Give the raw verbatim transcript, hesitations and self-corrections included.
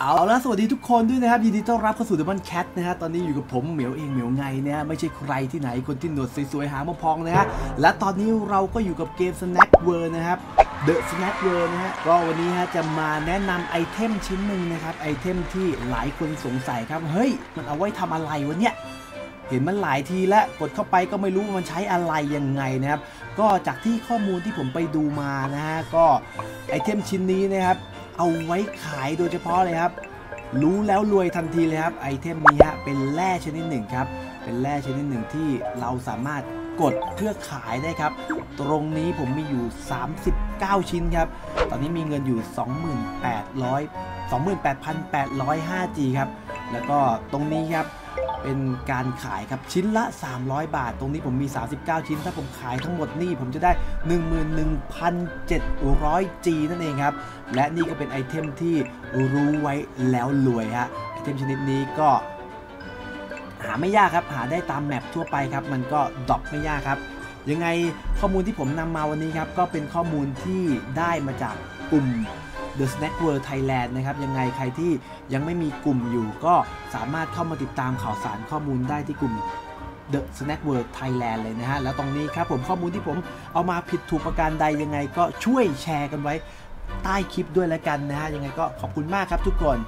เอาละสวัสดีทุกคนด้วยนะครับยินดีต้อนรับเข้าสู่ The Fun Cat นะฮะตอนนี้อยู่กับผมเหมียวเองเหมียวไงเนี่ยไม่ใช่ใครที่ไหนคนที่หนวดสวยๆหางพองนะฮะและตอนนี้เราก็อยู่กับเกม Snack World นะครับ The Snack World นะฮะก็วันนี้ฮะจะมาแนะนำไอเทมชิ้นหนึ่งนะครับไอเทมที่หลายคนสงสัยครับเฮ้ยมันเอาไว้ทำอะไรวะเนี่ยเห็นมันหลายทีแล้วกดเข้าไปก็ไม่รู้มันใช้อะไรยังไงนะครับก็จากที่ข้อมูลที่ผมไปดูมานะฮะก็ไอเทมชิ้นนี้นะครับเอาไว้ขายโดยเฉพาะเลยครับรู้แล้วรวยทันทีเลยครับไอเทมนี้ฮะเป็นแร่ชนิดหนึ่งครับเป็นแร่ชนิดหนึ่งที่เราสามารถกดเพื่อขายได้ครับตรงนี้ผมมีอยู่สามสิบเก้าชิ้นครับตอนนี้มีเงินอยู่ สองหมื่นแปดพันแปดร้อยห้า จี ครับแล้วก็ตรงนี้ครับเป็นการขายครับชิ้นละสามร้อยบาทตรงนี้ผมมีสามสิบเก้าชิ้นถ้าผมขายทั้งหมดนี่ผมจะได้ หนึ่งหมื่นหนึ่งพันเจ็ดร้อย จี นั่นเองครับและนี่ก็เป็นไอเทมที่รู้ไว้แล้วรวยฮะไอเทมชนิดนี้ก็หาไม่ยากครับหาได้ตามแมปทั่วไปครับมันก็ดรอปไม่ยากครับยังไงข้อมูลที่ผมนำมาวันนี้ครับก็เป็นข้อมูลที่ได้มาจากกลุ่มThe Snack World Thailand นะครับยังไงใครที่ยังไม่มีกลุ่มอยู่ก็สามารถเข้ามาติดตามข่าวสารข้อมูลได้ที่กลุ่ม The Snack World Thailand เลยนะฮะแล้วตรงนี้ครับผมข้อมูลที่ผมเอามาผิดถูกประการใดยังไงก็ช่วยแชร์กันไว้ใต้คลิปด้วยละกันนะฮะยังไงก็ขอบคุณมากครับทุกคน